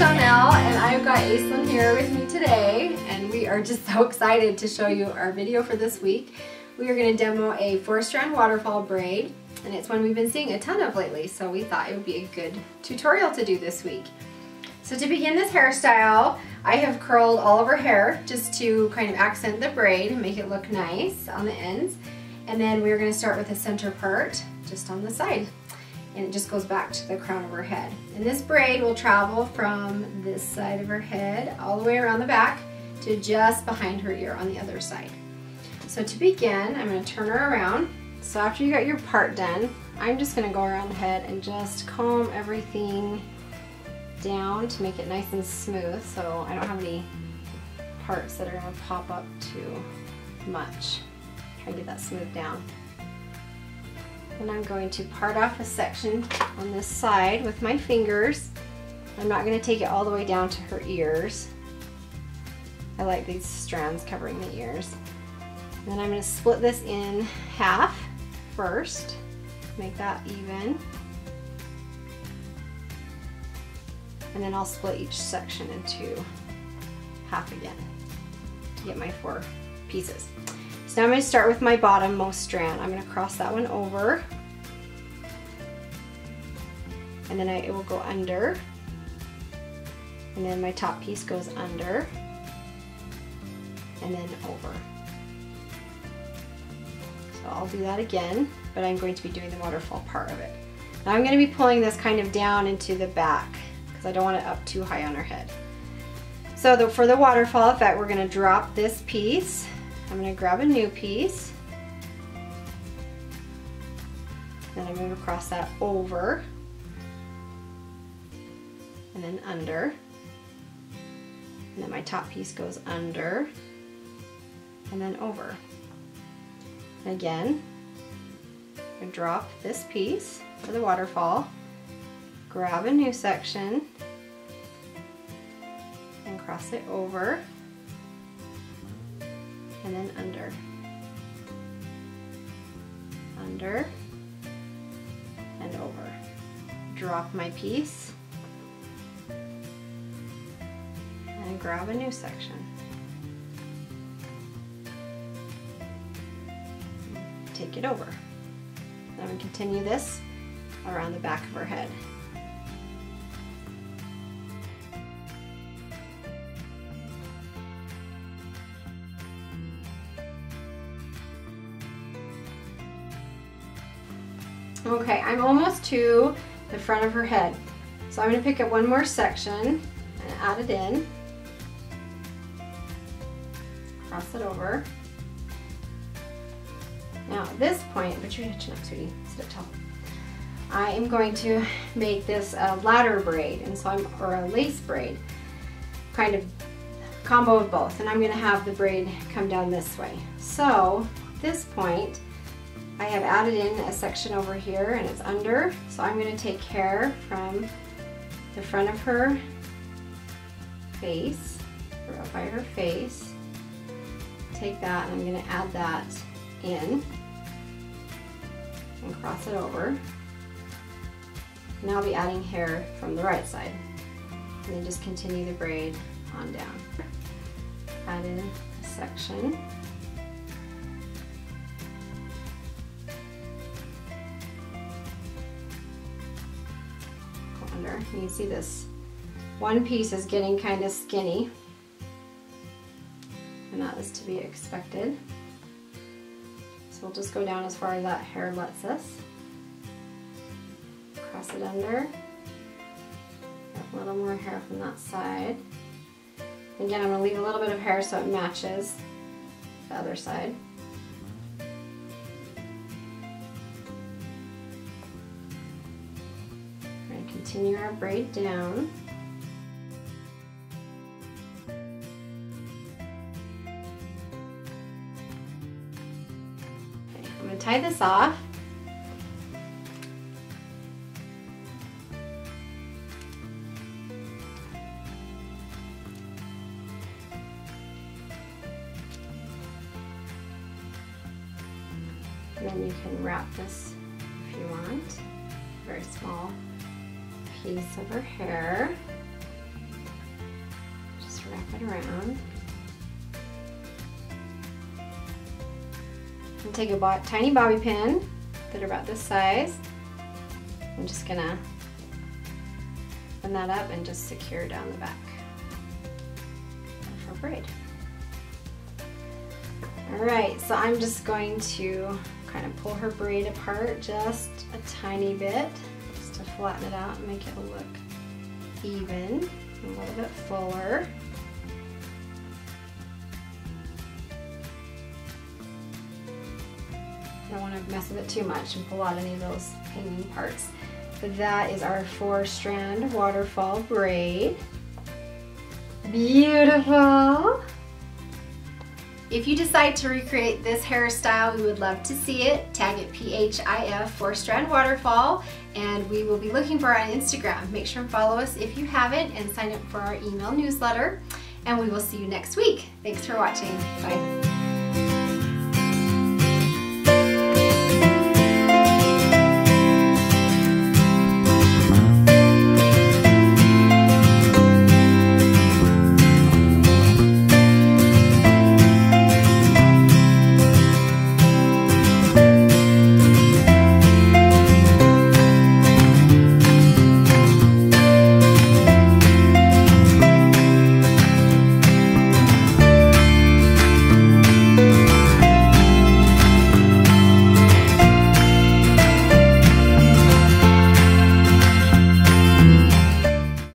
Chanel, and I've got Aislinn here with me today, and we are just so excited to show you our video for this week. We are going to demo a 4-strand waterfall braid, and it's one we've been seeing a ton of lately, so we thought it would be a good tutorial to do this week. So to begin this hairstyle, I have curled all of her hair just to kind of accent the braid and make it look nice on the ends, and then we're going to start with the center part just on the side. And it just goes back to the crown of her head. And this braid will travel from this side of her head all the way around the back to just behind her ear on the other side. So to begin, I'm going to turn her around. So after you got your part done, I'm just going to go around the head and just comb everything down to make it nice and smooth so I don't have any parts that are going to pop up too much. Try to get that smoothed down. And I'm going to part off a section on this side with my fingers. I'm not going to take it all the way down to her ears. I like these strands covering the ears. And then I'm going to split this in half first, make that even. And then I'll split each section into half again to get my 4 pieces. So now I'm going to start with my bottommost strand. I'm going to cross that one over, and then it will go under, and then my top piece goes under, and then over. So I'll do that again, but I'm going to be doing the waterfall part of it. Now I'm going to be pulling this kind of down into the back because I don't want it up too high on her head. So for the waterfall effect, we're going to drop this piece. I'm going to grab a new piece, then I'm going to cross that over, and then under, and then my top piece goes under, and then over. And again, I drop this piece for the waterfall, grab a new section, and cross it over, and then under, under, and over. Drop my piece, and grab a new section. Take it over. I'm going to continue this around the back of her head. Okay, I'm almost to the front of her head. So I'm going to pick up one more section and add it in. Cross it over. Now at this point, put your chin up, sweetie, sit up tall. I am going to make this a ladder braid, and so or a lace braid, kind of combo of both. And I'm going to have the braid come down this way. So at this point, I have added in a section over here and it's under, so I'm going to take hair from the front of her face, or up by her face, take that, and I'm going to add that in and cross it over. Now I'll be adding hair from the right side, and then just continue the braid on down. Add in a section. You can see this one piece is getting kind of skinny, and that is to be expected. So we'll just go down as far as that hair lets us. Cross it under. Got a little more hair from that side. Again, I'm going to leave a little bit of hair so it matches the other side. Continue our braid down. Okay, I'm going to tie this off. And then you can wrap this if you want. Very small piece of her hair. right around. And take a tiny bobby pin that are about this size. I'm just gonna bend that up and just secure down the back for braid. Alright, so I'm just going to kind of pull her braid apart just a tiny bit, just to flatten it out and make it look even, a little bit fuller. I don't want to mess with it too much and pull out any of those hanging parts. But that is our 4-strand waterfall braid. Beautiful! If you decide to recreate this hairstyle, we would love to see it. Tag it PHIF 4-strand waterfall, and we will be looking for it on Instagram. Make sure and follow us if you haven't, and sign up for our email newsletter. And we will see you next week. Thanks for watching. Bye.